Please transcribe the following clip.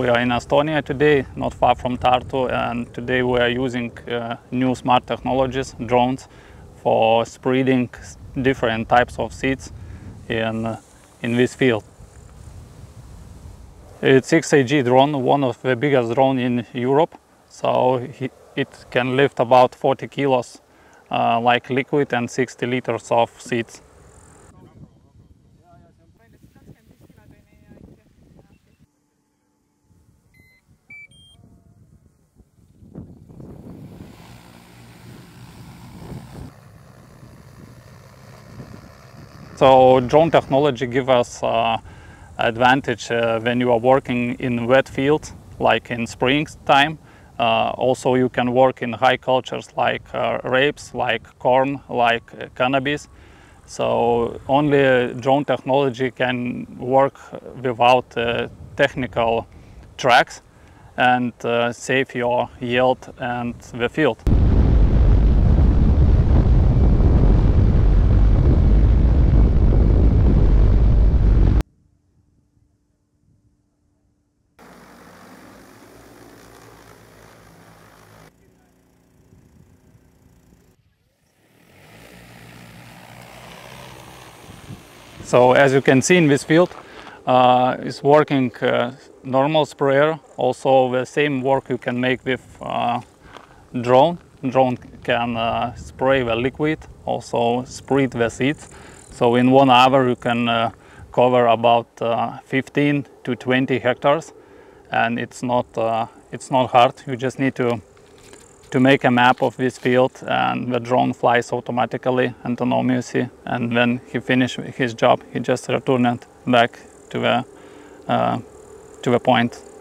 We are in Estonia today, not far from Tartu, and today we are using new smart technologies, drones, for spreading different types of seeds in this field. It's XAG drone, one of the biggest drones in Europe, so it can lift about 40 kilos like liquid and 60 liters of seeds. So drone technology gives us advantage when you are working in wet fields, like in springtime. Also you can work in high cultures like rapes, like corn, like cannabis. So only drone technology can work without technical tracks and save your yield and the field. So as you can see in this field, it's working normal sprayer. Also the same work you can make with drone. Drone can spray the liquid, also spread the seeds. So in 1 hour you can cover about 15 to 20 hectares, and it's not hard. You just need to make a map of this field, and the drone flies automatically, autonomously, and when he finishes his job, he just returns it back to the point.